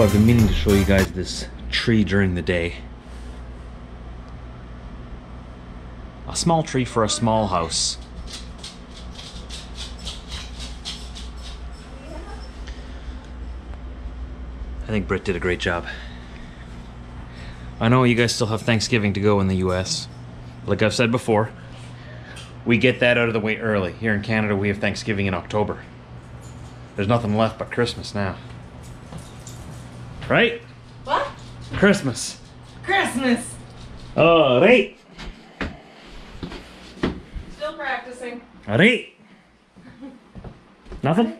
So I've been meaning to show you guys this tree during the day. A small tree for a small house. I think Britt did a great job. I know you guys still have Thanksgiving to go in the US. Like I've said before, we get that out of the way early. Here in Canada, we have Thanksgiving in October. There's nothing left but Christmas now. Right? What? Christmas. Christmas. All right. Still practicing. All right. Nothing?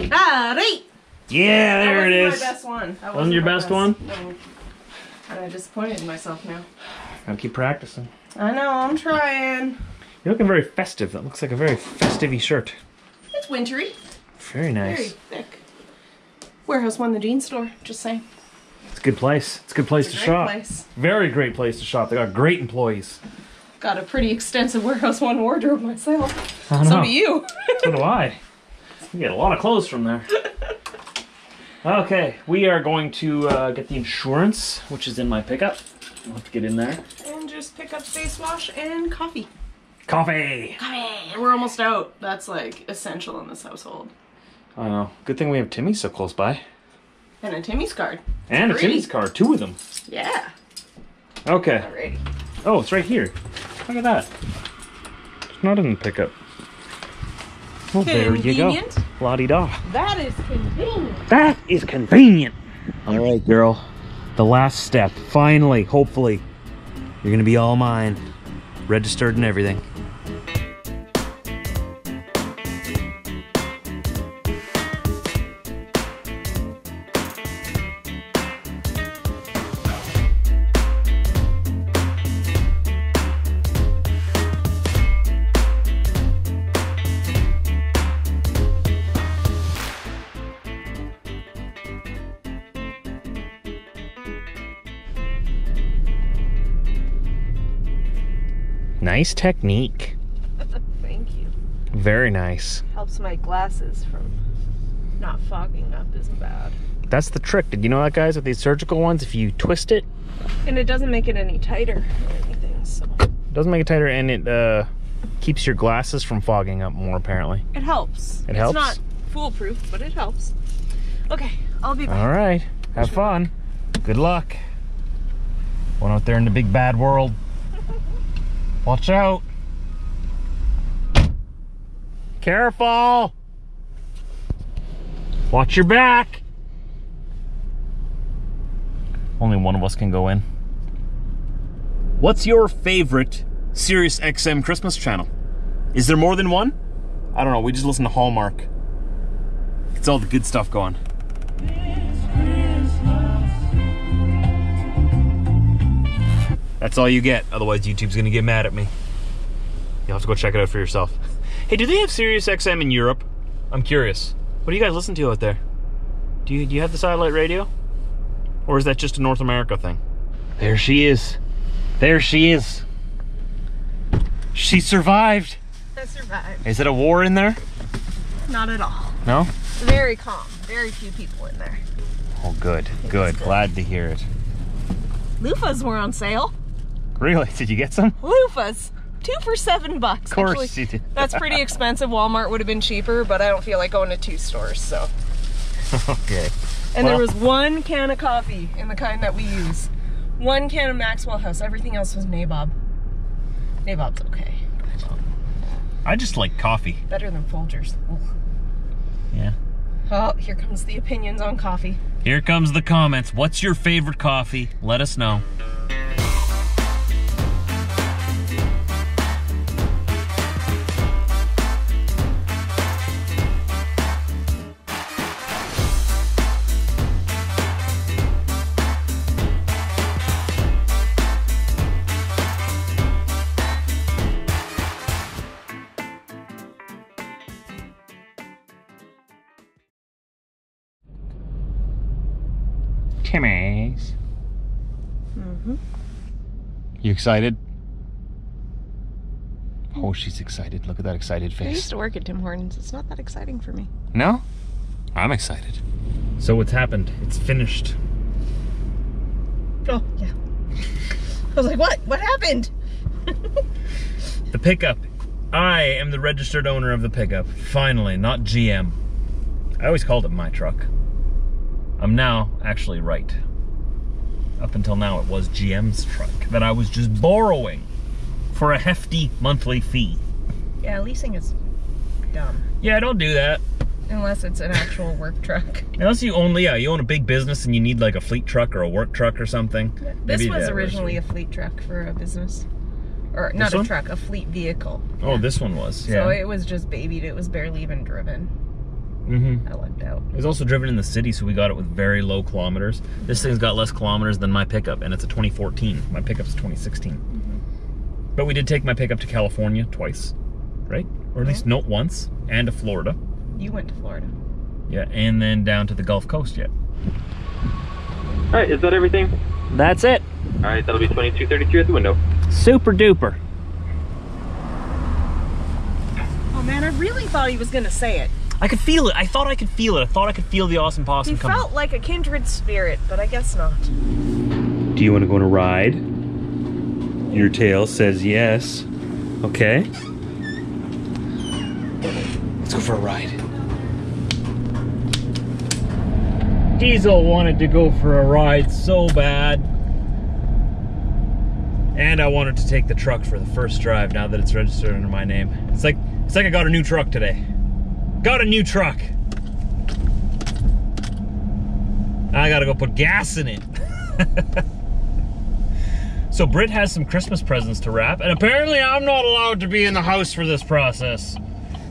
All right. Yeah, there it is. That wasn't my best one. That wasn't your best one? No. I'm disappointed in myself now. Gotta keep practicing. I know, I'm trying. You're looking very festive. That looks like a very festive-y shirt. It's wintry. Very nice. Very thick. Warehouse One, the jean store, just saying. It's a good place. It's a good place to shop. Place. Very great place to shop. They got great employees. Got a pretty extensive Warehouse One wardrobe myself. I know. So do you. So do I. You get a lot of clothes from there. Okay, we are going to get the insurance, which is in my pickup. I'll have to get in there. And just pick up face wash and coffee. Coffee! Coffee! We're almost out. That's like essential in this household. I know. Good thing we have Timmy's so close by. And a Timmy's card. And a Timmy's card. Two of them. Yeah. Okay. Alrighty. Oh, it's right here. Look at that. It's not in the pickup. Well, convenient. There you go. La-di-da. That is convenient. That is convenient. All right, girl. The last step. Finally, hopefully, you're gonna be all mine. Registered and everything. Nice technique. Thank you. Very nice. Helps my glasses from not fogging up as bad. That's the trick. Did you know that, guys, with these surgical ones? If you twist it. And it doesn't make it any tighter or anything, so. It doesn't make it tighter, and it keeps your glasses from fogging up more, apparently. It helps. It helps? It's not foolproof, but it helps. Okay, I'll be back. All right. Have fun. Good luck. Going out there in the big bad world. Watch out! Careful! Watch your back! Only one of us can go in. What's your favorite Sirius XM Christmas channel? Is there more than one? I don't know, we just listen to Hallmark. It's all the good stuff going. That's all you get, otherwise YouTube's gonna get mad at me. You'll have to go check it out for yourself. Hey, do they have Sirius XM in Europe? I'm curious. What do you guys listen to out there? Do you have the satellite radio? Or is that just a North America thing? There she is. There she is. She survived. I survived. Is it a war in there? Not at all. No? Very calm. Very few people in there. Oh, good. Good. Glad to hear it. Loofahs were on sale. Really? Did you get some? Loofahs. 2 for $7. Of course actually, you did. That's pretty expensive. Walmart would have been cheaper, but I don't feel like going to 2 stores, so. Okay. And well, there was 1 can of coffee in the kind that we use. 1 can of Maxwell House. Everything else was Nabob. Nabob's okay. But I just like coffee. Better than Folgers. Ooh. Yeah. Oh, here comes the opinions on coffee. Here comes the comments. What's your favorite coffee? Let us know. Timmy's. Mm-hmm. You excited? Oh, she's excited. Look at that excited face. I used to work at Tim Hortons. It's not that exciting for me. No? I'm excited. So what's happened? It's finished. Oh, yeah. I was like, what? What happened? The pickup. I am the registered owner of the pickup. Finally, not GM. I always called it my truck. I'm now actually right. Up until now, it was GM's truck that I was just borrowing for a hefty monthly fee. Yeah, leasing is dumb. Yeah, don't do that. Unless it's an actual work truck. Unless you own, yeah, you own a big business and you need like a fleet truck or a work truck or something. Yeah, this was originally a fleet truck for a business. Or not a truck, a fleet vehicle. Oh, yeah. This one was, yeah. So it was just babied, it was barely even driven. Mm-hmm. I lucked out. It was also driven in the city, so we got it with very low kilometers. Mm-hmm. This thing's got less kilometers than my pickup, and it's a 2014. My pickup's a 2016. Mm-hmm. But we did take my pickup to California twice, right? Or at least not once, and to Florida. You went to Florida. Yeah, and then down to the Gulf Coast yet. All right, is that everything? That's it. All right, that'll be 2232 at the window. Super duper. Oh man, I really thought he was gonna say it. I could feel it. I thought I could feel it. I thought I could feel the awesome possum coming. He felt like a kindred spirit, but I guess not. Do you want to go on a ride? Your tail says yes. Okay. Let's go for a ride. Diesel wanted to go for a ride so bad. And I wanted to take the truck for the first drive now that it's registered under my name. It's like I got a new truck today. Got a new truck. Now I gotta go put gas in it. So Britt has some Christmas presents to wrap, and apparently I'm not allowed to be in the house for this process.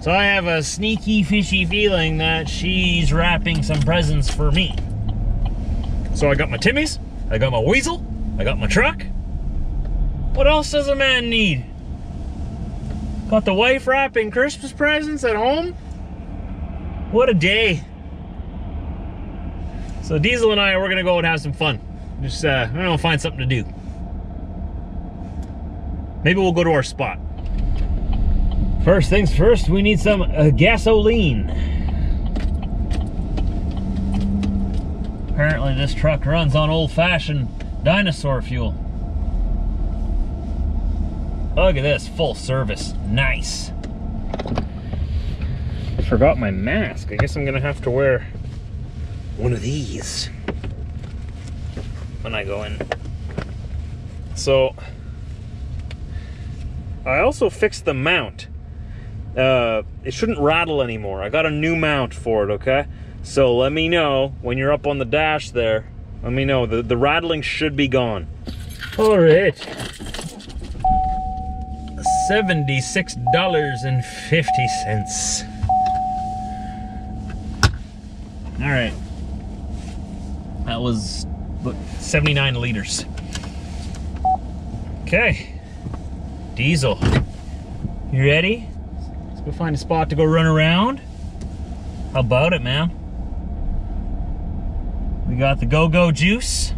So I have a sneaky, fishy feeling that she's wrapping some presents for me. So I got my Timmy's, I got my weasel, I got my truck. What else does a man need? Got the wife wrapping Christmas presents at home? What a day. So Diesel and I, we're gonna go and have some fun. Just, I don't know, find something to do. Maybe we'll go to our spot. First things first, we need some gasoline. Apparently this truck runs on old-fashioned dinosaur fuel. Look at this, full service, nice. Forgot my mask. I guess I'm gonna have to wear one of these when I go in. So, I also fixed the mount. It shouldn't rattle anymore. I got a new mount for it, okay? So let me know when you're up on the dash there. Let me know, the rattling should be gone. All right. $76.50. All right, that was 79 liters. Okay, Diesel, you ready? Let's go find a spot to go run around. How about it, man? We got the go-go juice.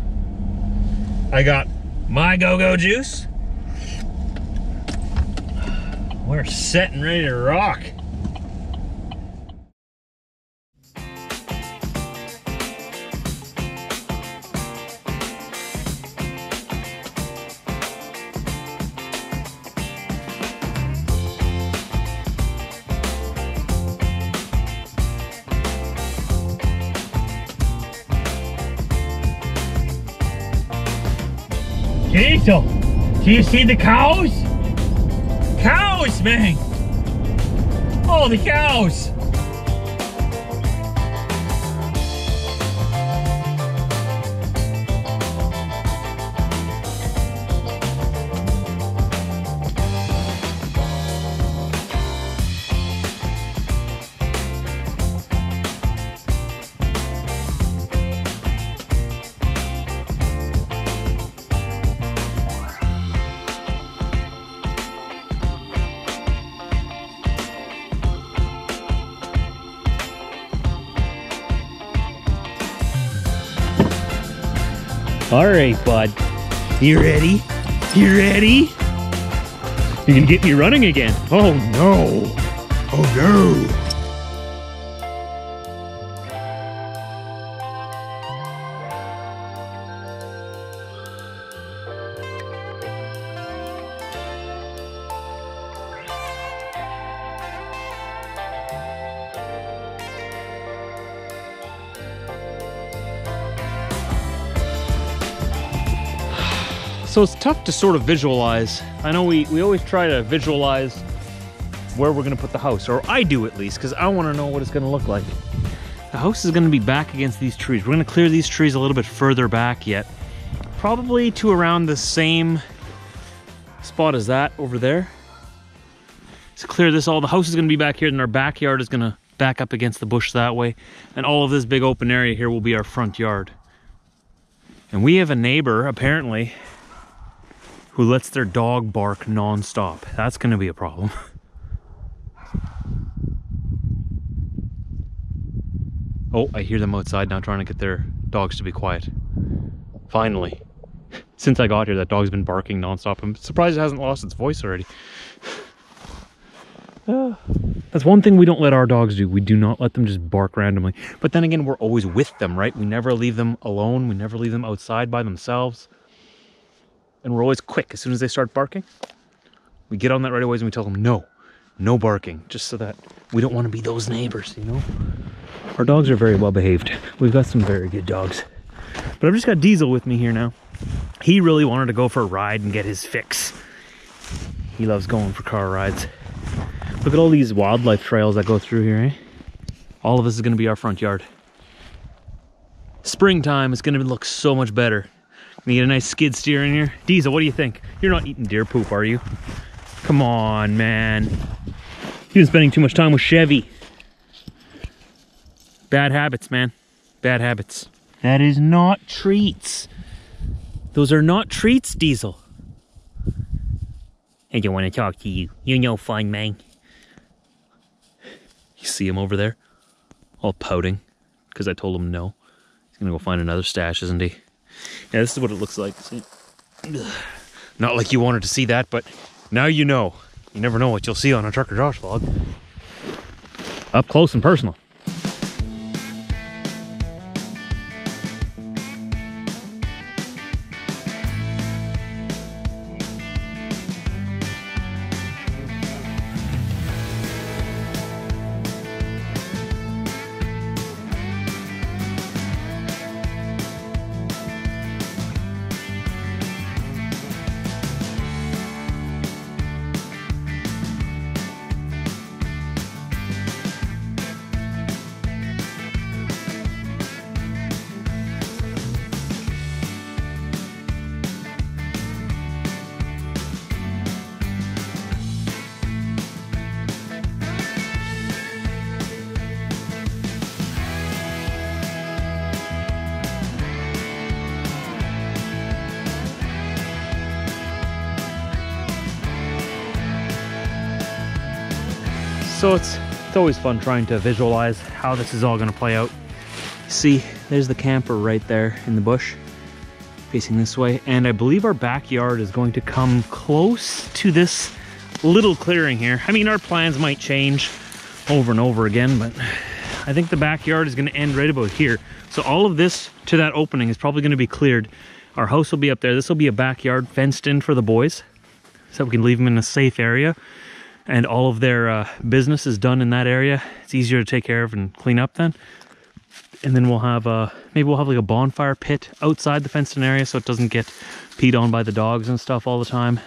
I got my go-go juice. We're set and ready to rock. Diesel, do you see the cows? Cows, man! Oh, the cows! All right, bud. You ready? You ready? You're gonna get me running again. Oh no. Oh no. So it's tough to sort of visualize. I know we always try to visualize where we're gonna put the house, or I do at least, because I wanna know what it's gonna look like. The house is gonna be back against these trees. We're gonna clear these trees a little bit further back yet. Probably to around the same spot as that over there. Let's clear this all. The house is gonna be back here, and our backyard is gonna back up against the bush that way. And all of this big open area here will be our front yard. And we have a neighbor, apparently, who lets their dog bark non-stop. That's gonna be a problem. Oh, I hear them outside now trying to get their dogs to be quiet. Finally. Since I got here, that dog's been barking nonstop. I'm surprised it hasn't lost its voice already. That's one thing we don't let our dogs do. We do not let them just bark randomly. But then again, we're always with them, right? We never leave them alone. We never leave them outside by themselves. And we're always quick. As soon as they start barking, we get on that right away and we tell them, no, no barking. Just so that we don't want to be those neighbors, you know? Our dogs are very well behaved. We've got some very good dogs. But I've just got Diesel with me here now. He really wanted to go for a ride and get his fix. He loves going for car rides. Look at all these wildlife trails that go through here, eh? All of this is gonna be our front yard. Springtime is gonna look so much better. Gonna get a nice skid steer in here. Diesel, what do you think? You're not eating deer poop, are you? Come on, man. You've been spending too much time with Chevy. Bad habits, man. Bad habits. That is not treats. Those are not treats, Diesel. I don't want to talk to you. You're no fun, man. You see him over there? All pouting. Because I told him no. He's going to go find another stash, isn't he? Yeah, this is what it looks like. See? Not like you wanted to see that, but now you know. You never know what you'll see on a Trucker Josh vlog. Up close and personal. So it's always fun trying to visualize how this is all going to play out. See, there's the camper right there in the bush, facing this way. And I believe our backyard is going to come close to this little clearing here. I mean, our plans might change over and over again, but I think the backyard is going to end right about here. So all of this to that opening is probably going to be cleared. Our house will be up there. This will be a backyard fenced in for the boys, so we can leave them in a safe area. And all of their business is done in that area. It's easier to take care of and clean up then. And then we'll have, maybe we'll have like a bonfire pit outside the fenced-in area so it doesn't get peed on by the dogs and stuff all the time.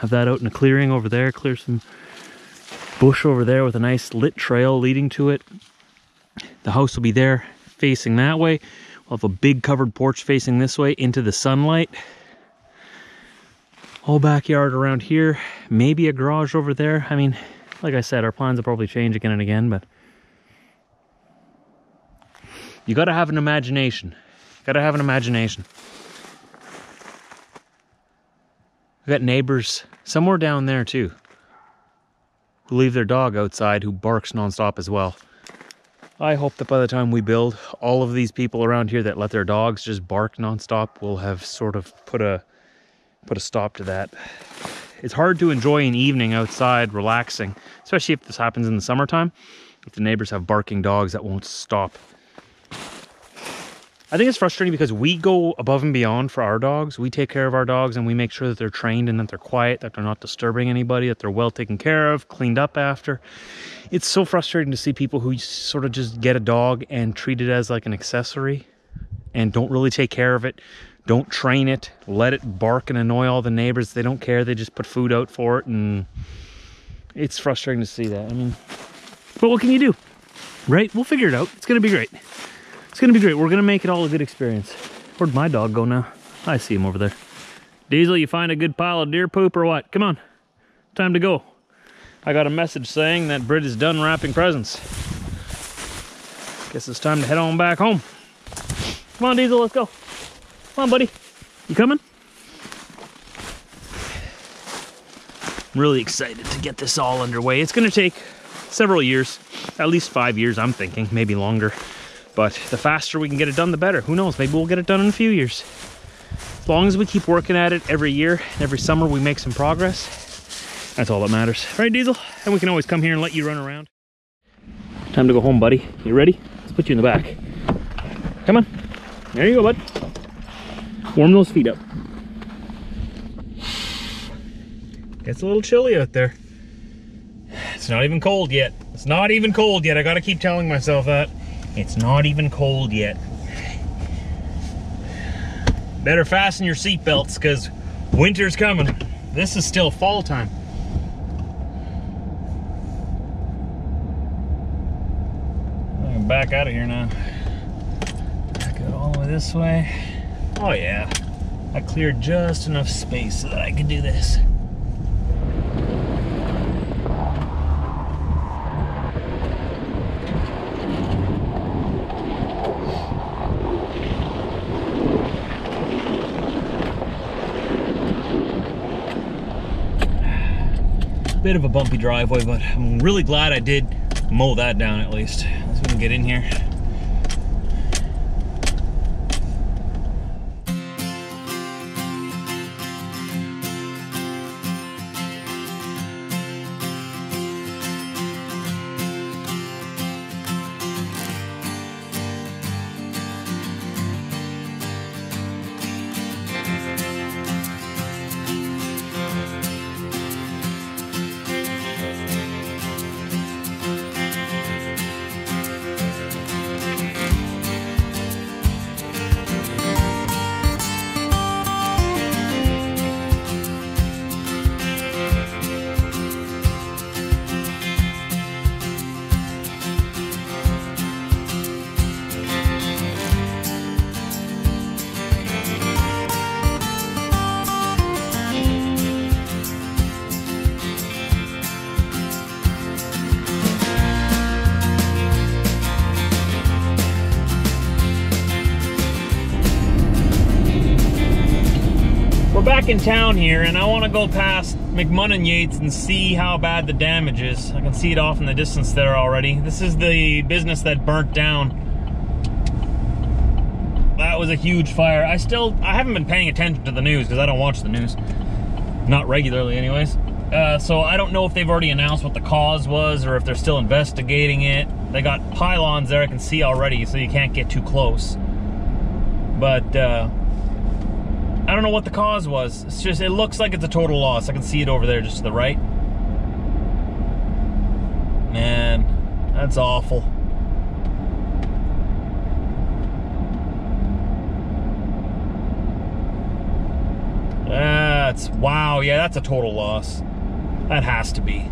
Have that out in a clearing over there, clear some bush over there with a nice lit trail leading to it. The house will be there facing that way. We'll have a big covered porch facing this way into the sunlight. Whole backyard around here, maybe a garage over there. I mean, like I said, our plans will probably change again and again, but you gotta have an imagination. Gotta have an imagination. We got neighbors somewhere down there too, who leave their dog outside, who barks nonstop as well. I hope that by the time we build, all of these people around here that let their dogs just bark nonstop will have sort of put a stop to that. It's hard to enjoy an evening outside relaxing, especially if this happens in the summertime, if the neighbors have barking dogs that won't stop. I think it's frustrating because we go above and beyond for our dogs. We take care of our dogs and we make sure that they're trained and that they're quiet, that they're not disturbing anybody, that they're well taken care of, cleaned up after. It's so frustrating to see people who sort of just get a dog and treat it as like an accessory and don't really take care of it. Don't train it. Let it bark and annoy all the neighbors. They don't care. They just put food out for it, and it's frustrating to see that. I mean, but what can you do? Right? We'll figure it out. It's going to be great. It's going to be great. We're going to make it all a good experience. Where'd my dog go now? I see him over there. Diesel, you find a good pile of deer poop or what? Come on. Time to go. I got a message saying that Britt is done wrapping presents. Guess it's time to head on back home. Come on, Diesel, let's go. Come on, buddy. You coming? I'm really excited to get this all underway. It's going to take several years, at least 5 years, I'm thinking, maybe longer. But the faster we can get it done, the better. Who knows? Maybe we'll get it done in a few years. As long as we keep working at it every year, every summer we make some progress. That's all that matters. Right, Diesel? And we can always come here and let you run around. Time to go home, buddy. You ready? Let's put you in the back. Come on. There you go, bud. Warm those feet up. It's a little chilly out there. It's not even cold yet. It's not even cold yet. I gotta keep telling myself that. It's not even cold yet. Better fasten your seatbelts because winter's coming. This is still fall time. I'm back out of here now. Back out all the way this way. Oh yeah, I cleared just enough space so that I could do this. Bit of a bumpy driveway, but I'm really glad I did mow that down at least. So we can get in here. Back in town here, and I want to go past McMunn and Yates and see how bad the damage is. I can see it off in the distance there already. This is the business that burnt down. That was a huge fire. I haven't been paying attention to the news because I don't watch the news, not regularly anyways, so I don't know if they've already announced what the cause was or if they're still investigating it. They got pylons there I can see already, so you can't get too close, but I don't know what the cause was. It's just, it looks like it's a total loss. I can see it over there just to the right. Man, that's awful. That's, wow, yeah, that's a total loss. That has to be.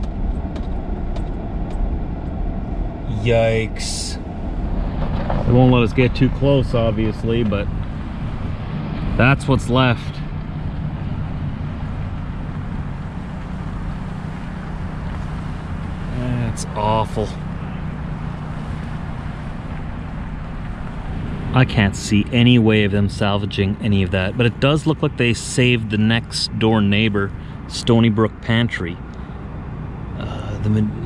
Yikes. They won't let us get too close, obviously, but that's what's left. That's awful. I can't see any way of them salvaging any of that, but it does look like they saved the next door neighbor, Stony Brook Pantry.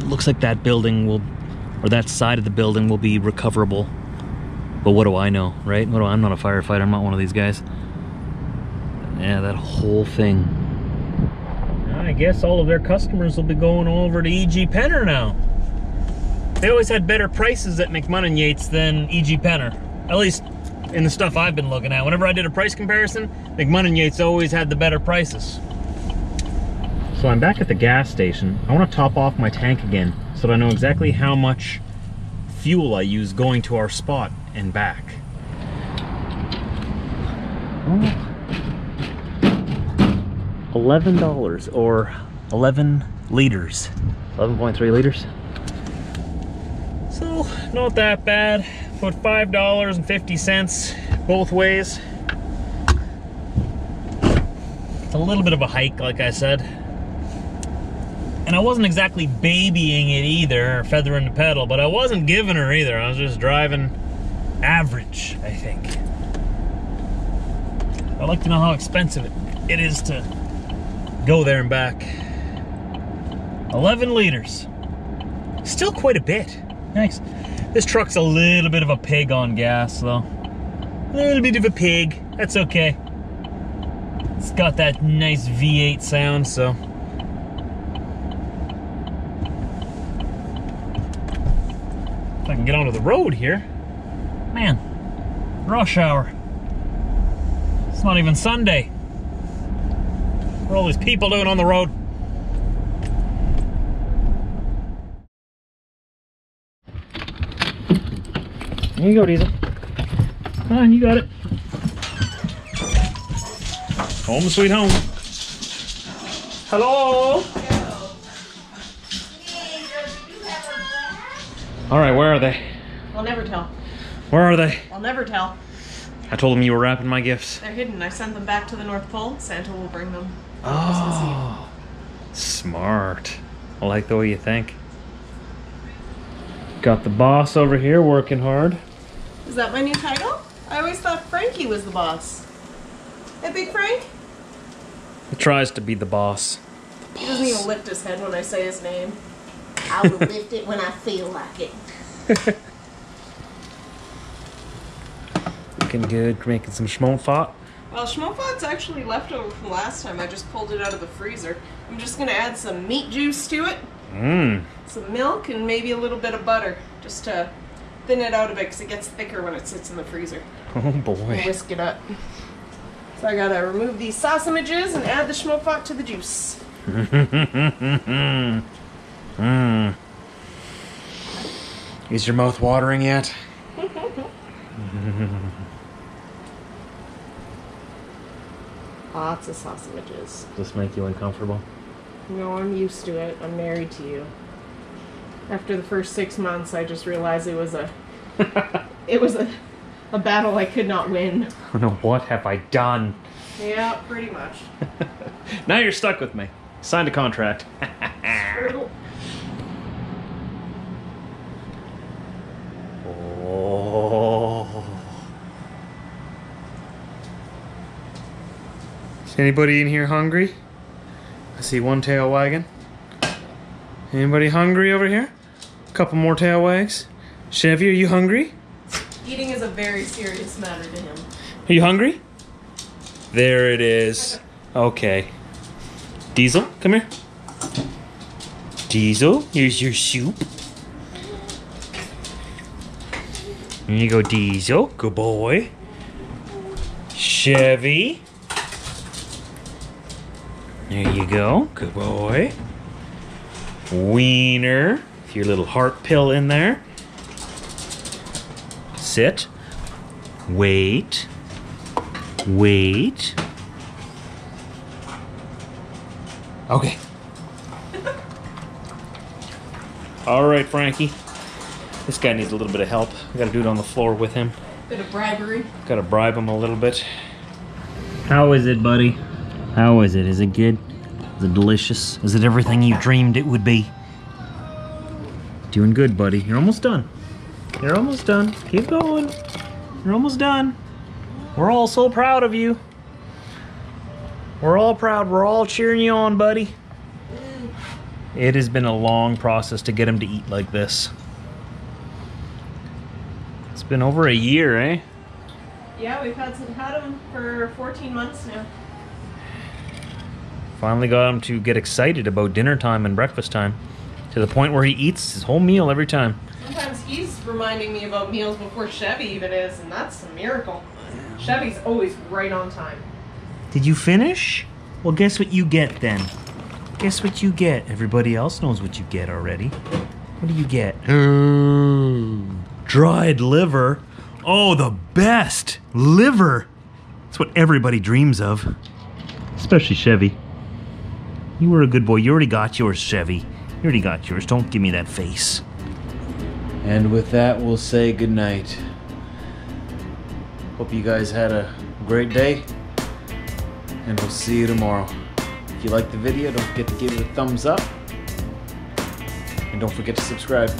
Looks like that building will, or that side of the building will be recoverable. But what do I know, right? I'm not a firefighter, I'm not one of these guys. Yeah, that whole thing. I guess all of their customers will be going over to E.G. Penner now. They always had better prices at McMunn and Yates than E.G. Penner. At least in the stuff I've been looking at. Whenever I did a price comparison, McMunn and Yates always had the better prices. So I'm back at the gas station. I want to top off my tank again so that I know exactly how much fuel I use going to our spot and back. $11 or 11 liters. 11.3 liters. So, not that bad. Put $5.50 both ways. It's a little bit of a hike, like I said. And I wasn't exactly babying it either, or feathering the pedal, but I wasn't giving her either. I was just driving average, I think. I'd like to know how expensive it is to go there and back. 11 liters. Still quite a bit. Nice. This truck's a little bit of a pig on gas, though. A little bit of a pig. That's okay. It's got that nice V8 sound, so... I can get onto the road here. Man, rush hour. It's not even Sunday. What are all these people doing on the road? Here you go, Diesel. Come on, you got it. Home sweet home. Hello? All right, where are they? I'll never tell. Where are they? I'll never tell. I told them you were wrapping my gifts. They're hidden. I sent them back to the North Pole. Santa will bring them on Christmas Eve. Smart. I like the way you think. Got the boss over here working hard. Is that my new title? I always thought Frankie was the boss. Hey, Big Frank? He tries to be the boss. He doesn't even lift his head when I say his name. I will lift it when I feel like it. Looking good, making some schmoefat. Well, schmoefat's actually leftover from last time. I just pulled it out of the freezer. I'm just going to add some meat juice to it. Mmm. Some milk and maybe a little bit of butter. Just to thin it out a bit because it gets thicker when it sits in the freezer. Oh boy. Whisk it up. So I got to remove these sausages and add the schmoefat to the juice. Mmm. Is your mouth watering yet? Lots of sausages. Does this make you uncomfortable? No, I'm used to it. I'm married to you. After the first 6 months, I just realized it was a... it was a battle I could not win. Oh no, what have I done? Yeah, pretty much. Now you're stuck with me. Signed a contract. Sure. Oh. Is anybody in here hungry? I see one tail wagging. Anybody hungry over here? A couple more tail wags. Chevy, are you hungry? Eating is a very serious matter to him. Are you hungry? There it is. Okay. Diesel, come here. Diesel, here's your soup. Here you go, Diesel. Good boy. Chevy. There you go. Good boy. Wiener. With your little heart pill in there. Sit. Wait. Wait. Okay. All right, Frankie. This guy needs a little bit of help. I gotta do it on the floor with him. Bit of bribery. Gotta bribe him a little bit. How is it, buddy? How is it? Is it good? Is it delicious? Is it everything you dreamed it would be? Doing good, buddy. You're almost done. You're almost done. Keep going. You're almost done. We're all so proud of you. We're all proud. We're all cheering you on, buddy. It has been a long process to get him to eat like this. Been over a year, eh? Yeah, we've had him for 14 months now. Finally got him to get excited about dinner time and breakfast time, to the point where he eats his whole meal every time. Sometimes he's reminding me about meals before Chevy even is, and that's a miracle. Chevy's always right on time. Did you finish? Well, guess what you get then. Guess what you get. Everybody else knows what you get already. What do you get? Dried liver. Oh, the best liver. It's what everybody dreams of. Especially Chevy. You were a good boy. You already got yours, Chevy. You already got yours. Don't give me that face. And with that, we'll say goodnight. Hope you guys had a great day, and we'll see you tomorrow. If you liked the video, don't forget to give it a thumbs up, and don't forget to subscribe.